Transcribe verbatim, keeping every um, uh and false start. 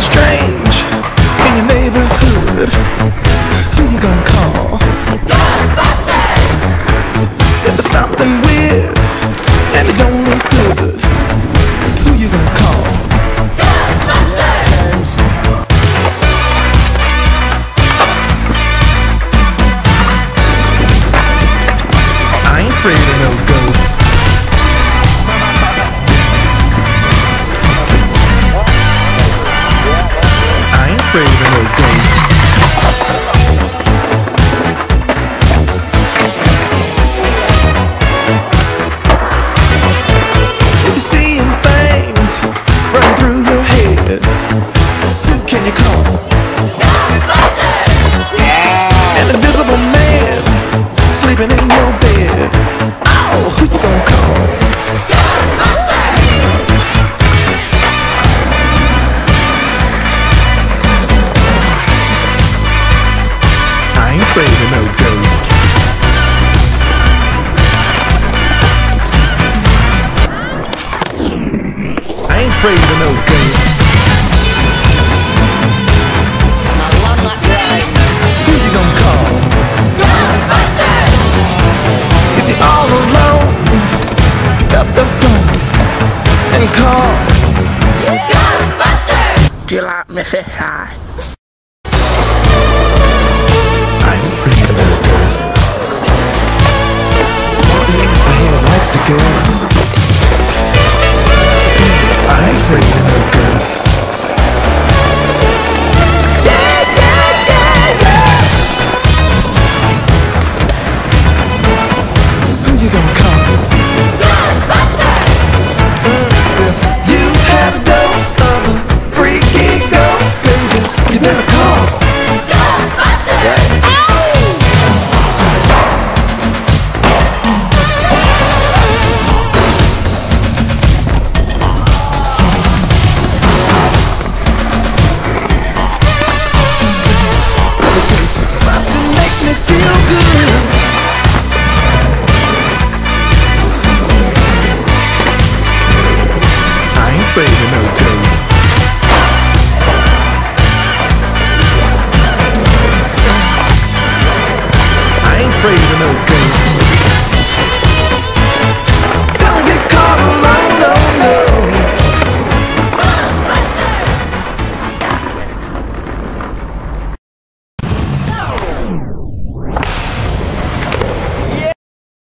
Strange in your neighborhood. Who you gonna call? Ghostbusters! If there's something weird and it don't look good, who you gonna call? Ghostbusters! I ain't afraid of no ghosts. Afraid of no ghosts. If you're seeing things running through your head, who can you call? Ghostbusters! Yeah! An invisible man sleeping in your bed. Oh, who you gonna call? Ghostbusters! I ain't afraid of no ghosts. I ain't afraid of no ghosts. Who you gonna call? Ghostbusters! If you're all alone, pick up the phone and call Ghostbusters! Do you like Missus High? Girls. I ain't afraid of no girls. Yeah, yeah, yeah, yeah. Who you gonna call? Ghostbusters! If you have a dose of a freaky ghost, baby, you better call Ghostbusters! I ain't afraid of no ghosts. I ain't afraid of no ghosts.